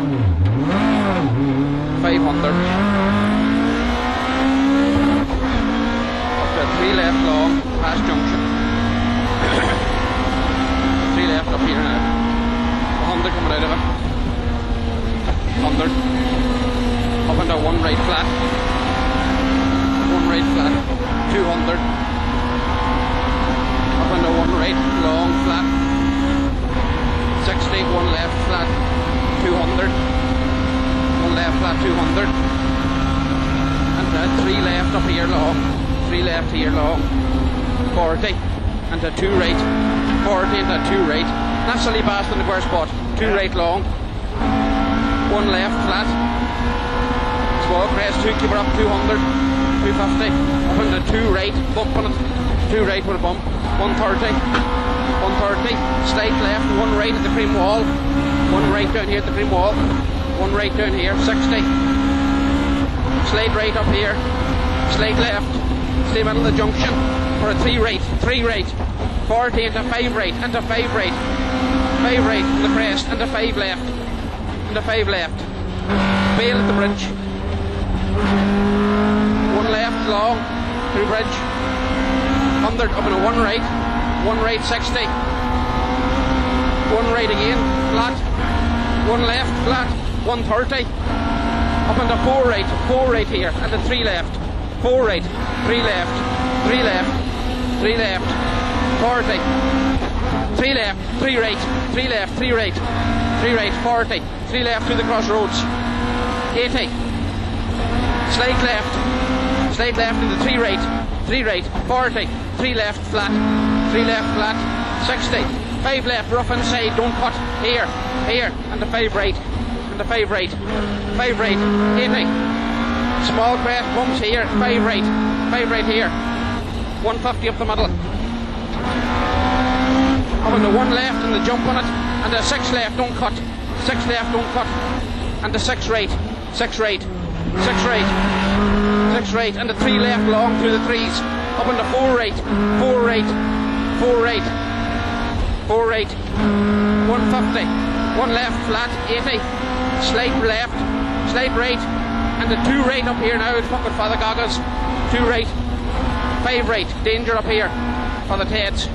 500. After 3 left long, past junction. 3 left up here now. 100 coming out of it. 100. Up and down, 1 right flat. 1 right flat. 200. Up and down, 1 right long flat. 60, 1 left flat. 200. Left flat 200 and 3 left up here long, 3 left here long, 40 and 2 right, 40 and 2 right, naturally fast in the first spot, 2 right long, 1 left flat, small crest 2 keeper up 200, 250, up into 2 right, bump on it, 2 right with a bump, 130, 130, slight left, 1 right at the cream wall, 1 right down here at the cream wall. 1 right down here, 60. Slide right up here. Slide left. Stay middle of the junction. For a 3 right. 3 right. 40 into 5 right. Into 5 right. 5 right on the crest. Into 5 left. Into 5 left. Bail at the bridge. 1 left long. Through bridge. 100 up into 1 right. 1 right 60. 1 right again. Flat. 1 left. Flat. 130 up into 4 right here and the 3 left 4 right 3 left 3 left 3 left 3 left 40 3 left 3 right 3 left 3 right 3 right 40 3 left to the crossroads 80 slide left into 3 right 3 right 40 3 left flat 60 5 left rough inside don't cut here and the 5 right 5 right 5 right 80 small crest bumps here 5 right 5 right here 150 up the middle up into 1 left and the jump on it and the 6 left don't cut 6 left don't cut and the 6 right 6 right 6 right 6 right and the 3 left long through the 3s up into 4 right 4 right 4 right 4 right 150 1 left flat 80 slide left, slide right, and the 2 right up here now, it's fucking Father Goggles, 2 right, 5 right, danger up here, for the Teds,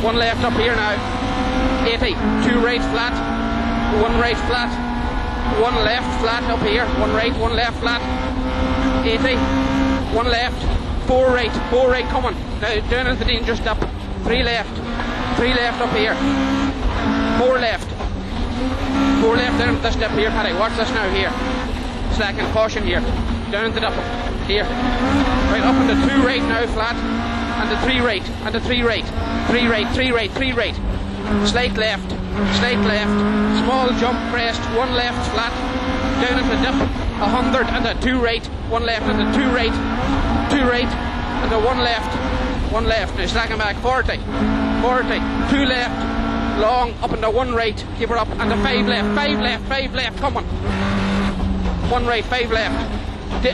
1 left up here now, 80, 2 right flat, 1 right flat, 1 left flat up here, 1 right, 1 left flat, 80, 1 left, 4 right coming, now down into the danger step, 3 left up here, 4 left, 4 left down this dip here, Paddy. Watch this now here. Slacking caution here. Down the dip here. Right up into 2 right now flat. And the 3 right. And the 3 right. 3 right, 3 right, 3 right. Slide left. Slide left. Small jump crest. 1 left flat. Down into dip. 100 and the 2 right. 1 left and the 2 right. 2 right. And the 1 left. 1 left. Now slacking back. 40. 40. 2 left. Long up into 1 right, keep her up, and the 5 left, 5 left, 5 left, come on. 1 right, 5 left.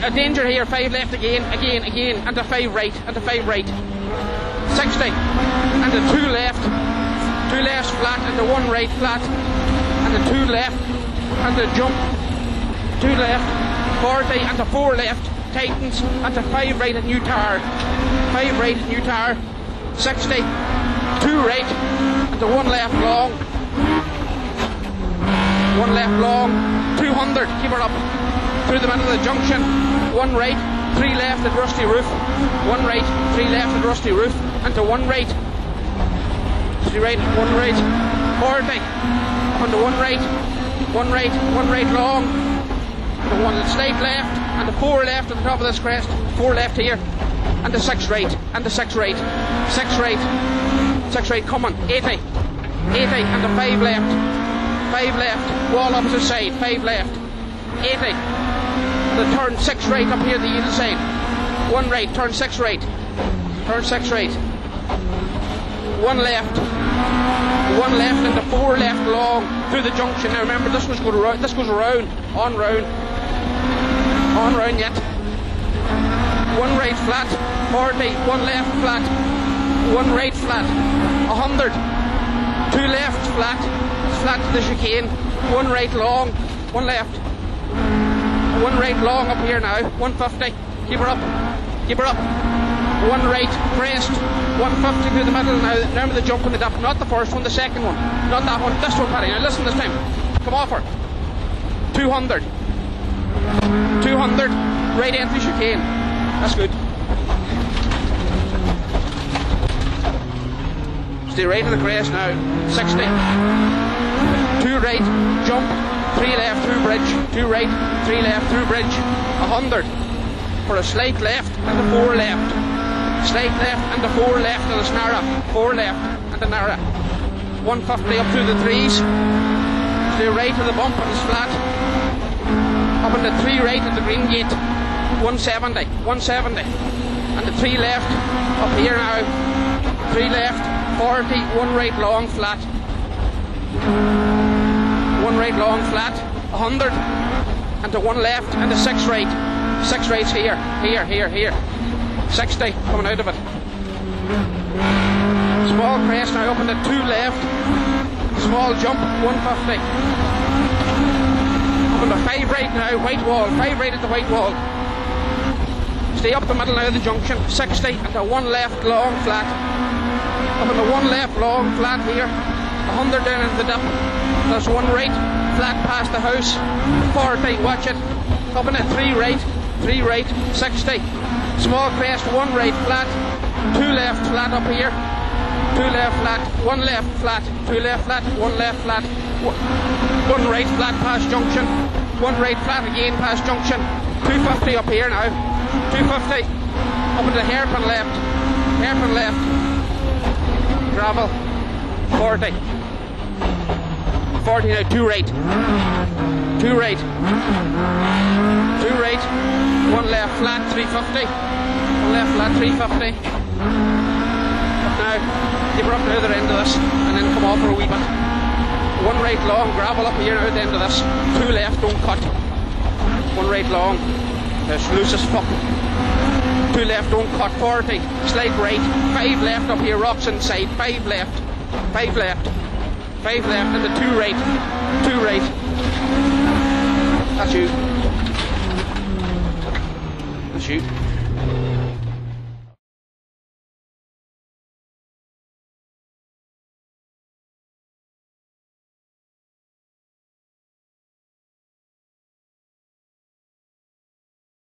A danger here, 5 left again, and the 5 right, and the 5 right. 60, and the 2 left flat, and the 1 right flat, and the 2 left, and the jump, 2 left, 40, and the 4 left, tightens, and the 5 right at New Tower. 5 right at New Tower, 60, 2 right. The 1 left long, 1 left long, 200, keep her up, through the middle of the junction, 1 right, 3 left at Rusty Roof, 1 right, 3 left at Rusty Roof, and to 1 right, 3 right, 1 right, 40, up into 1 right, 1 right, 1 right long, the 1 straight left, and the 4 left at the top of this crest, 4 left here, and the 6 right, and the 6 right, 6 right, 6 right, come on, 80, 80, and the 5 left, wall opposite side, 5 left, 80, the turn 6 right up here, the yield side, 1 right, turn 6 right, turn 6 right, 1 left, and the 4 left long, through the junction, now remember this goes around, on round yet, 1 right flat, 40, 1 left flat, 1 right flat, 100, Two left flat, flat to the chicane, one right long, one left, one right long up here now, 150, keep her up, one right crest, 150 through the middle now, remember the jump on the dip, not the first one, the second one, not that one, this one Paddy, now listen this time, come off her, 200, 200, right entry chicane, that's good. Stay right of the crest now, 60, two right, jump, three left through bridge, two right, three left through bridge, 100, for a slight left and a four left, slight left and a four left and a narrow, four left and a narrow, 150 up through the threes, stay right of the bump and it's flat, up in the three right at the green gate, 170, 170, and the three left up here now, three left, 40, one right long flat, one right long flat, 100, and to one left and the six rights here, here, here, here, 60 coming out of it. Small crest now up in the two left, small jump, 150, up in the five right now, white wall, five right at the white wall. Stay up the middle now of the junction, 60 and to one left long flat. Up on the one left long flat here, 100 down into the dip, there's one right flat past the house, 40, watch it, up on the three right, 60, small crest, one right flat, two left flat up here, two left flat, one left flat, two left flat, one left flat, one right flat past junction, one right flat again past junction, 250 up here now, 250, up into the hairpin left, hairpin left, gravel, 40, 40 now, two right, two right, two right, one left flat, 350, one left flat, 350, up now, keep her up to the other end of this, and then come off for a wee bit, one right long, gravel up here now at the end of this, two left, don't cut, one right long, it's loose as fuck, two left, don't cut, 40, slide right, five left up here, rocks inside, five left, five left, five left, and the two right, two right, that's you, that's you.